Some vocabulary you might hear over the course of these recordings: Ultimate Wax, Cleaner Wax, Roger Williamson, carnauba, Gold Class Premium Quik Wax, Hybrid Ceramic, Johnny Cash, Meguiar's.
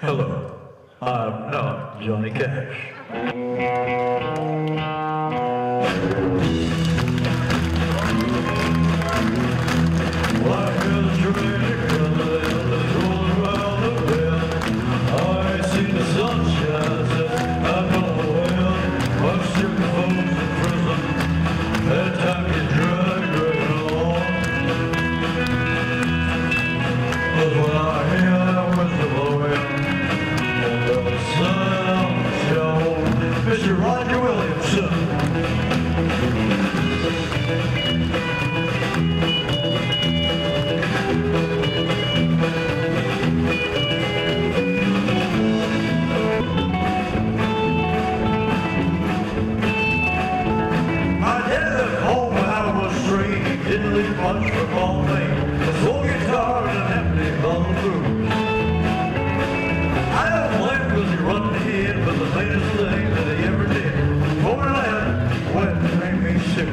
Hello, I'm not Johnny Cash. Life is tragic and the end is all around the bend. I see the sunshine set and all the wind. I've seen the folks in prison, their time is dragged right along. But when I hear the whistle blowing and the sun shone, Mr. Roger Williamson. Didn't leave much for all thing, a full guitar and an empty bottle of booze. I don't blame because he run to hit, but the latest thing that he ever did, for that, went and made me sick.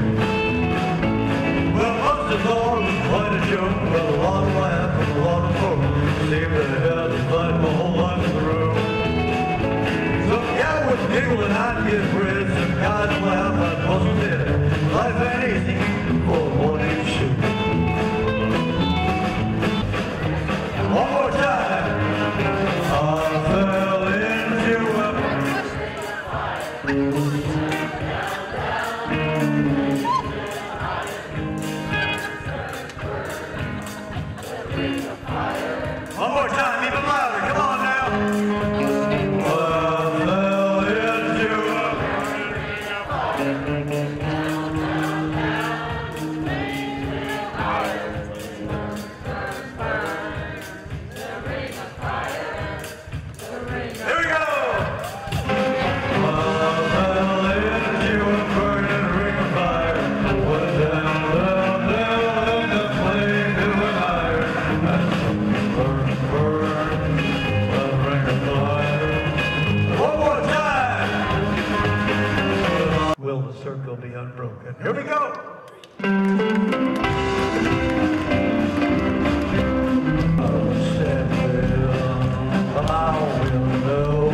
Well, most of all, it was quite a joke, but a lot of laugh and a lot of folk seemed to have to fight my whole life through. So yeah, I would giggle and I'd get red, some guys laugh, I'd puzzle dead. Life ain't easy. One more time, even louder, come on now. I fell into a burning. Here we go. I fell into a burning ring of fire. Went down, down, down, and the flame grew higher. Will the circle be unbroken? Here we go! Oh, said Will, I will know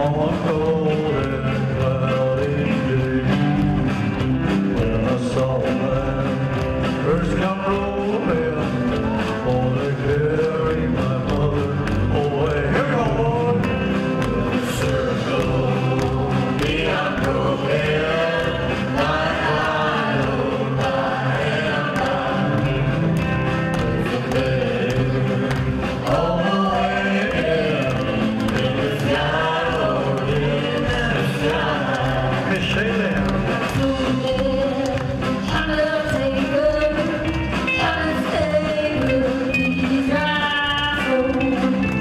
on a cold and cloudy day when I saw the man first come rolling on the carry my mother away. Here we go, Lord! Will the circle be unbroken? Thank you.